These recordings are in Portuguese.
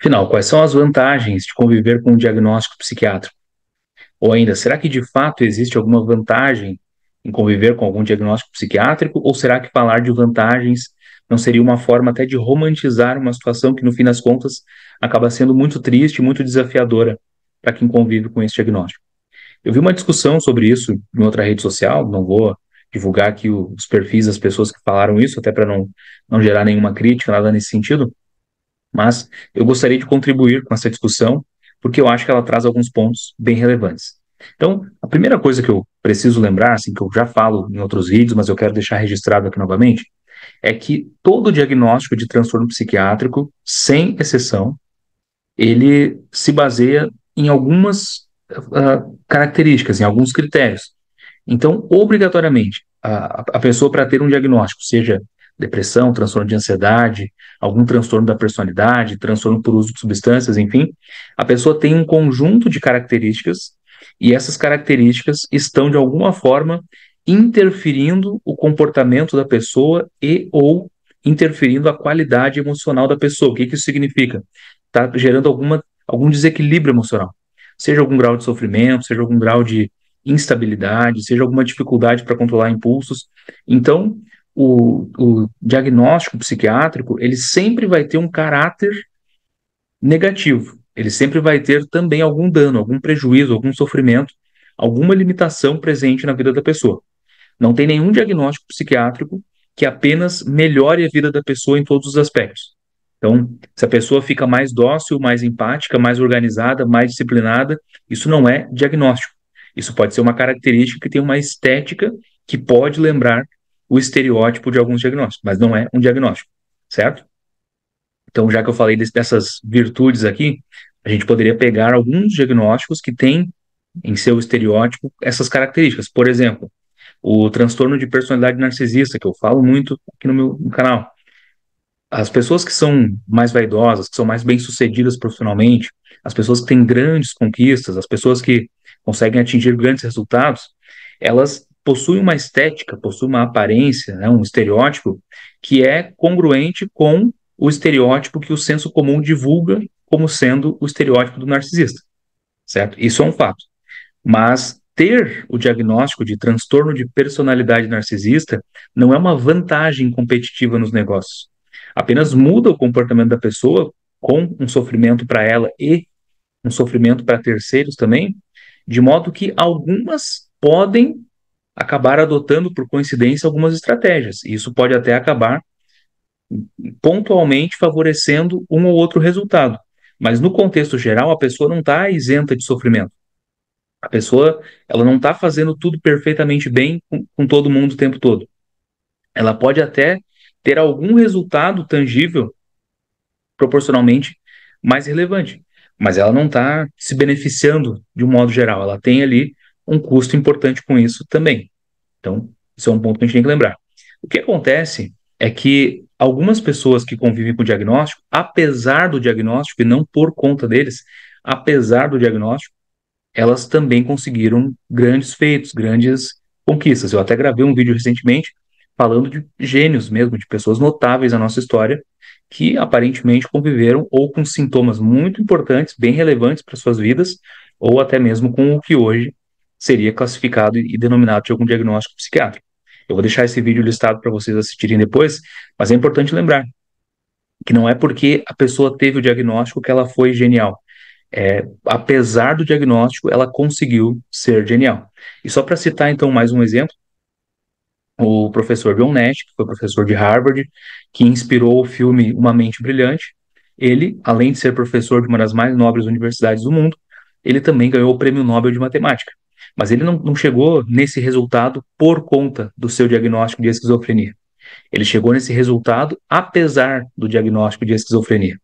Afinal, quais são as vantagens de conviver com um diagnóstico psiquiátrico? Ou ainda, será que de fato existe alguma vantagem em conviver com algum diagnóstico psiquiátrico? Ou será que falar de vantagens não seria uma forma até de romantizar uma situação que, no fim das contas, acaba sendo muito triste e muito desafiadora para quem convive com esse diagnóstico? Eu vi uma discussão sobre isso em outra rede social, não vou divulgar aqui os perfis das pessoas que falaram isso, até para não gerar nenhuma crítica, nada nesse sentido, mas eu gostaria de contribuir com essa discussão, porque eu acho que ela traz alguns pontos bem relevantes. Então, a primeira coisa que eu preciso lembrar, assim, que eu já falo em outros vídeos, mas eu quero deixar registrado aqui novamente, é que todo diagnóstico de transtorno psiquiátrico, sem exceção, ele se baseia em algumas características, em alguns critérios. Então, obrigatoriamente, a pessoa, para ter um diagnóstico, seja depressão, transtorno de ansiedade, algum transtorno da personalidade, transtorno por uso de substâncias, enfim, a pessoa tem um conjunto de características e essas características estão, de alguma forma, interferindo o comportamento da pessoa e ou interferindo a qualidade emocional da pessoa. O que isso significa? Está gerando algum desequilíbrio emocional. Seja algum grau de sofrimento, seja algum grau de instabilidade, seja alguma dificuldade para controlar impulsos. Então, o diagnóstico psiquiátrico, ele sempre vai ter um caráter negativo. Ele sempre vai ter também algum dano, algum prejuízo, algum sofrimento, alguma limitação presente na vida da pessoa. Não tem nenhum diagnóstico psiquiátrico que apenas melhore a vida da pessoa em todos os aspectos. Então, se a pessoa fica mais dócil, mais empática, mais organizada, mais disciplinada, isso não é diagnóstico. Isso pode ser uma característica que tem uma estética que pode lembrar o estereótipo de alguns diagnósticos, mas não é um diagnóstico, certo? Então, já que eu falei dessas virtudes aqui, a gente poderia pegar alguns diagnósticos que têm em seu estereótipo essas características. Por exemplo, o transtorno de personalidade narcisista, que eu falo muito aqui no meu canal. As pessoas que são mais vaidosas, que são mais bem-sucedidas profissionalmente, as pessoas que têm grandes conquistas, as pessoas que conseguem atingir grandes resultados, elas possuem uma estética, possuem uma aparência, né, um estereótipo que é congruente com o estereótipo que o senso comum divulga como sendo o estereótipo do narcisista, certo? Isso é um fato. Mas ter o diagnóstico de transtorno de personalidade narcisista não é uma vantagem competitiva nos negócios. Apenas muda o comportamento da pessoa, com um sofrimento para ela e um sofrimento para terceiros também, de modo que algumas podem acabar adotando por coincidência algumas estratégias. E isso pode até acabar pontualmente favorecendo um ou outro resultado. Mas no contexto geral, a pessoa não está isenta de sofrimento. A pessoa ela não está fazendo tudo perfeitamente bem com todo mundo o tempo todo. Ela pode até ter algum resultado tangível, proporcionalmente, mais relevante. Mas ela não está se beneficiando de um modo geral. Ela tem ali um custo importante com isso também. Então, isso é um ponto que a gente tem que lembrar. O que acontece é que algumas pessoas que convivem com o diagnóstico, apesar do diagnóstico, e não por conta deles, apesar do diagnóstico, elas também conseguiram grandes feitos, grandes conquistas. Eu até gravei um vídeo recentemente falando de gênios mesmo, de pessoas notáveis na nossa história, que aparentemente conviveram ou com sintomas muito importantes, bem relevantes para suas vidas, ou até mesmo com o que hoje seria classificado e denominado de algum diagnóstico psiquiátrico. Eu vou deixar esse vídeo listado para vocês assistirem depois, mas é importante lembrar que não é porque a pessoa teve o diagnóstico que ela foi genial. Apesar do diagnóstico, ela conseguiu ser genial. E só para citar, então, mais um exemplo, o professor John Nash, que foi professor de Harvard, que inspirou o filme Uma Mente Brilhante, ele, além de ser professor de uma das mais nobres universidades do mundo, ele também ganhou o Prêmio Nobel de Matemática. Mas ele não chegou nesse resultado por conta do seu diagnóstico de esquizofrenia. Ele chegou nesse resultado apesar do diagnóstico de esquizofrenia.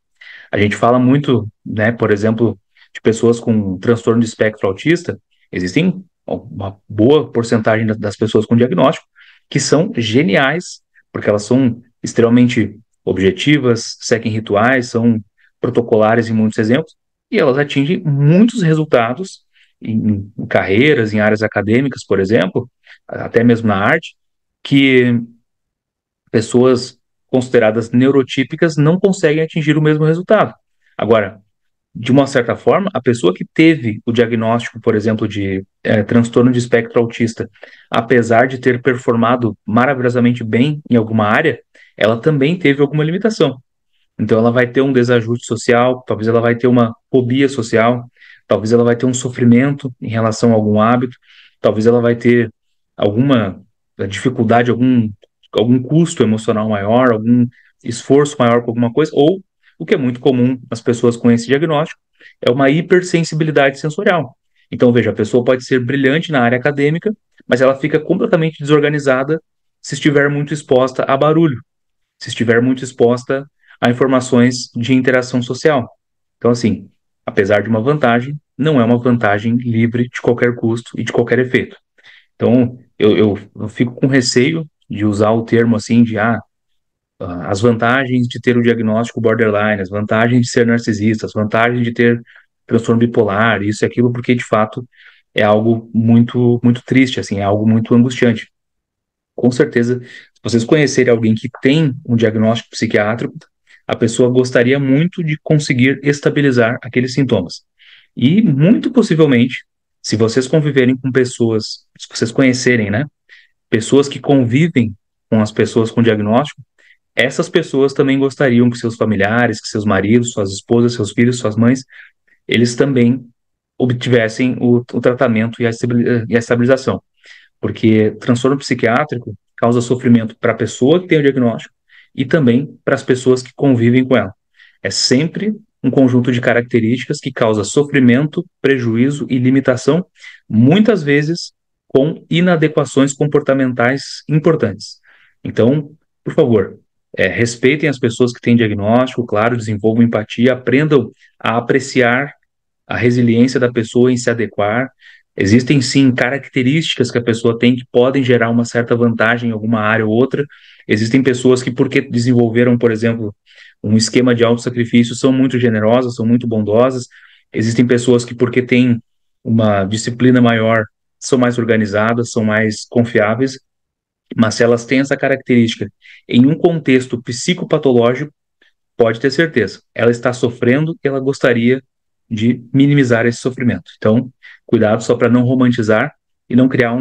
A gente fala muito, né, por exemplo, de pessoas com transtorno de espectro autista. Existem uma boa porcentagem das pessoas com diagnóstico que são geniais, porque elas são extremamente objetivas, seguem rituais, são protocolares em muitos exemplos, e elas atingem muitos resultados em carreiras, em áreas acadêmicas, por exemplo, até mesmo na arte, que pessoas consideradas neurotípicas não conseguem atingir o mesmo resultado. Agora, de uma certa forma, a pessoa que teve o diagnóstico, por exemplo, de transtorno de espectro autista, apesar de ter performado maravilhosamente bem em alguma área, ela também teve alguma limitação. Então ela vai ter um desajuste social, talvez ela vai ter uma fobia social, talvez ela vai ter um sofrimento em relação a algum hábito, talvez ela vai ter alguma dificuldade, algum custo emocional maior, algum esforço maior com alguma coisa, ou o que é muito comum nas pessoas com esse diagnóstico, é uma hipersensibilidade sensorial. Então, veja, a pessoa pode ser brilhante na área acadêmica, mas ela fica completamente desorganizada se estiver muito exposta a barulho, se estiver muito exposta a informações de interação social. Então, assim, apesar de uma vantagem, não é uma vantagem livre de qualquer custo e de qualquer efeito. Então, eu fico com receio de usar o termo assim de as vantagens de ter o diagnóstico borderline, as vantagens de ser narcisista, as vantagens de ter transtorno bipolar, isso e aquilo, porque de fato é algo muito, muito triste, assim, é algo muito angustiante. Com certeza, se vocês conhecerem alguém que tem um diagnóstico psiquiátrico, a pessoa gostaria muito de conseguir estabilizar aqueles sintomas. E muito possivelmente, se vocês conviverem com pessoas, se vocês conhecerem, né, pessoas que convivem com as pessoas com diagnóstico, essas pessoas também gostariam que seus familiares, que seus maridos, suas esposas, seus filhos, suas mães, eles também obtivessem o tratamento e a estabilização. Porque transtorno psiquiátrico causa sofrimento para a pessoa que tem o diagnóstico e também para as pessoas que convivem com ela. É sempre um conjunto de características que causa sofrimento, prejuízo e limitação, muitas vezes com inadequações comportamentais importantes. Então, por favor, respeitem as pessoas que têm diagnóstico, claro, desenvolvam empatia, aprendam a apreciar a resiliência da pessoa em se adequar. Existem, sim, características que a pessoa tem que podem gerar uma certa vantagem em alguma área ou outra. Existem pessoas que, porque desenvolveram, por exemplo, um esquema de autossacrifício, são muito generosas, são muito bondosas. Existem pessoas que, porque têm uma disciplina maior, são mais organizadas, são mais confiáveis. Mas se elas têm essa característica em um contexto psicopatológico, pode ter certeza, ela está sofrendo e ela gostaria de minimizar esse sofrimento. Então, cuidado só para não romantizar e não criar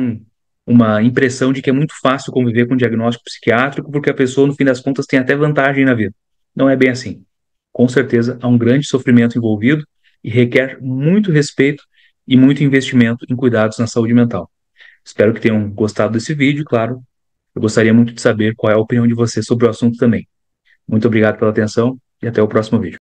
uma impressão de que é muito fácil conviver com um diagnóstico psiquiátrico porque a pessoa, no fim das contas, tem até vantagem na vida. Não é bem assim. Com certeza, há um grande sofrimento envolvido e requer muito respeito e muito investimento em cuidados na saúde mental. Espero que tenham gostado desse vídeo, claro. Eu gostaria muito de saber qual é a opinião de você sobre o assunto também. Muito obrigado pela atenção e até o próximo vídeo.